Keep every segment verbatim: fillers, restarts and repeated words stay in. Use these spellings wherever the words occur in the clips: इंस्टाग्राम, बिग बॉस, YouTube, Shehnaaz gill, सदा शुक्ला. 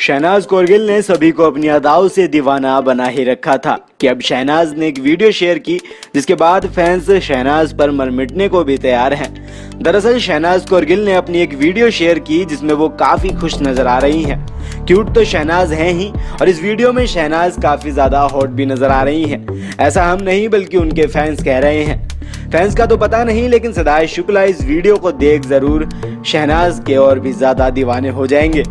शहनाज गिल ने सभी को अपनी अदाओं से दीवाना बना ही रखा था कि अब शहनाज ने एक वीडियो शेयर की जिसके बाद फैंस शहनाज पर मर मिटने को भी तैयार हैं। दरअसल शहनाज गिल ने अपनी एक वीडियो शेयर की जिसमें वो काफी खुश नजर आ रही हैं। क्यूट तो शहनाज हैं ही और इस वीडियो में शहनाज काफी ज्यादा हॉट भी नजर आ रही हैं। ऐसा हम नहीं बल्कि उनके फैंस कह रहे हैं। फैंस का तो पता नहीं लेकिन सदा शुक्ला इस वीडियो को देख जरूर शहनाज के और भी ज्यादा दीवाने हो जाएंगे।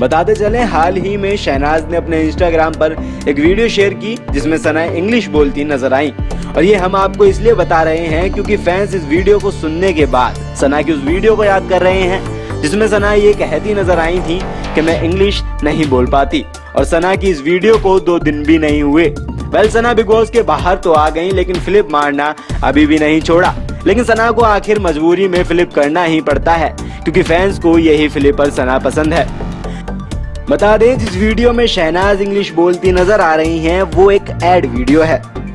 बताते चलें हाल ही में शहनाज ने अपने इंस्टाग्राम पर एक वीडियो शेयर की जिसमें सना इंग्लिश बोलती नजर आई और ये हम आपको इसलिए बता रहे हैं क्योंकि फैंस इस वीडियो को सुनने के बाद सना की उस वीडियो को याद कर रहे हैं जिसमें सना ये कहती नजर आई थी कि मैं इंग्लिश नहीं बोल पाती और सना की इस वीडियो को दो दिन भी नहीं हुए। वेल सना बिग बॉस के बाहर तो आ गई लेकिन फ्लिप मारना अभी भी नहीं छोड़ा, लेकिन सना को आखिर मजबूरी में फ्लिप करना ही पड़ता है क्योंकि फैंस को यही फ्लिपर सना पसंद है। बता दें जिस वीडियो में शहनाज इंग्लिश बोलती नजर आ रही हैं वो एक एड वीडियो है